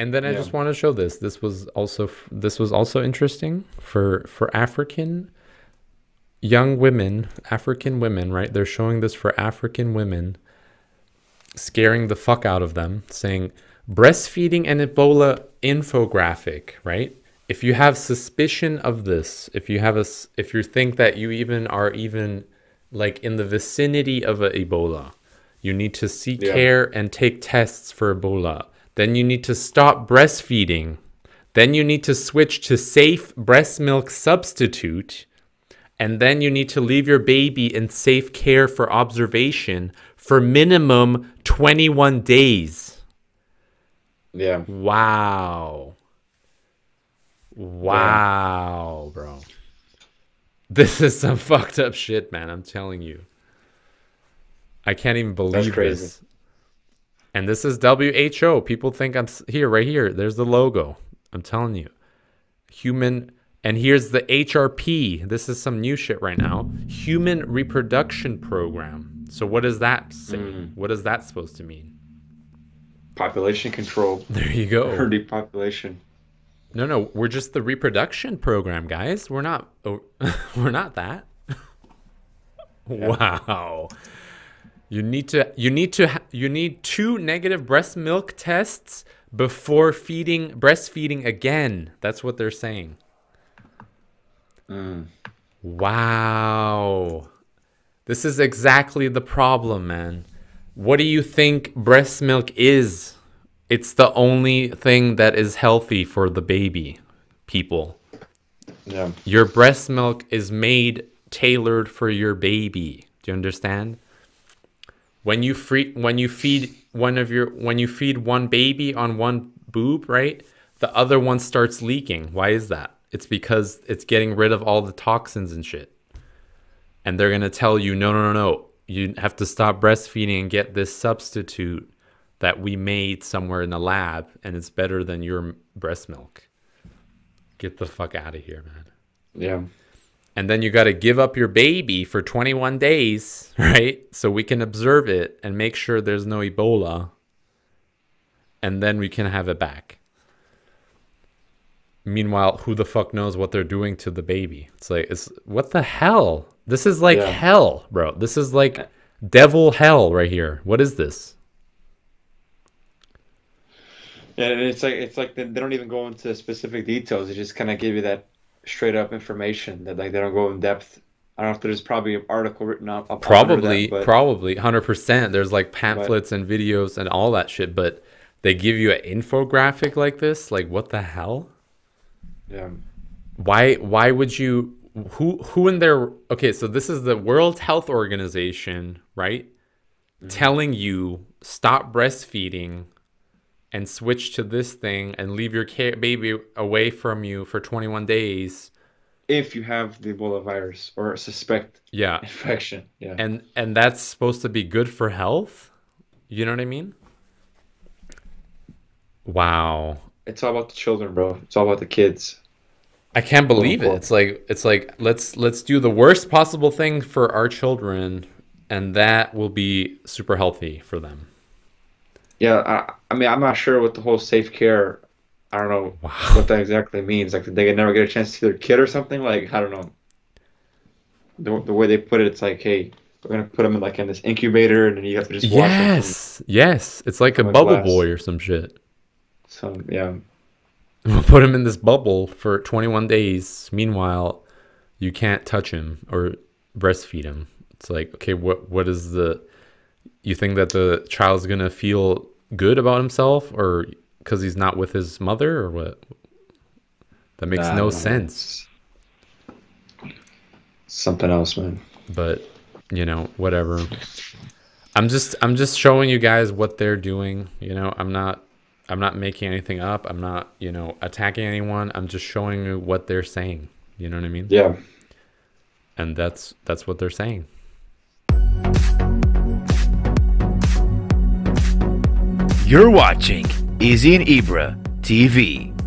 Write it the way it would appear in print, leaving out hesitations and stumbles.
And then I just want to show this. This was also interesting for African young women, African women, right? They're showing this for African women, scaring the fuck out of them, saying breastfeeding and Ebola infographic, right? If you have suspicion of this, if you think that you are even like in the vicinity of a Ebola, you need to seek care and take tests for Ebola. Then you need to stop breastfeeding. Then you need to switch to safe breast milk substitute. And then you need to leave your baby in safe care for observation for minimum 21 days. Yeah. Wow. Wow, bro. This is some fucked up shit, man. I'm telling you. I can't even believe this. And this is WHO. People think I'm here, right here. There's the logo. I'm telling you. Human. And here's the HRP. This is some new shit right now. Human Reproduction Program. So what does that say? What is that supposed to mean? Population control. There you go. Or depopulation. No, we're just the reproduction program, guys. We're not. Oh, we're not that. Wow. You need 2 negative breast milk tests before breastfeeding again. That's what they're saying. Wow. This is exactly the problem, man. What do you think breast milk is? It's the only thing that is healthy for the baby, people. Yeah. Your breast milk is tailored for your baby. Do you understand? When you feed one baby on one boob, right? The other one starts leaking. Why is that? It's because it's getting rid of all the toxins and shit. And they're going to tell you, no. You have to stop breastfeeding and get this substitute that we made somewhere in the lab, and it's better than your breast milk. Get the fuck out of here, man. Yeah. And then you got to give up your baby for 21 days, right? So we can observe it and make sure there's no Ebola. And then we can have it back. Meanwhile, who the fuck knows what they're doing to the baby? It's like, what the hell? This is like hell, bro. This is like devil hell right here. What is this? And it's like they don't even go into specific details. They just kind of give you that straight up information that like they don't go in depth. I don't know if there's probably an article written up. Probably 100%. There's like pamphlets and videos and all that shit, but they give you an infographic like this. Like what the hell? Yeah. Why would you? Who in their? Okay, so this is the World Health Organization, right? Telling you stop breastfeeding and switch to this thing and leave your baby away from you for 21 days. If you have the Ebola virus or suspect infection. Yeah. And that's supposed to be good for health? You know what I mean? Wow. It's all about the children, bro. It's all about the kids. I can't believe it. It's like let's do the worst possible thing for our children, and that will be super healthy for them. Yeah, I mean, I'm not sure what the whole safe care, I don't know what that exactly means. Like, did they never get a chance to see their kid or something? Like, I don't know. The way they put it, it's like, hey, we're going to put them in this incubator, and then you have to just watch them. Yes. It's like a bubble boy or some shit. So, yeah. We'll put him in this bubble for 21 days. Meanwhile, you can't touch him or breastfeed him. It's like, okay, what is the... You think that the child's going to feel good about himself or because he's not with his mother or what? That makes no sense. Something else, man. But, you know, whatever. I'm just showing you guys what they're doing. You know, I'm not making anything up. I'm not, you know, attacking anyone. I'm just showing you what they're saying. You know what I mean? Yeah. And that's what they're saying. You're watching Izzy and Ibra TV.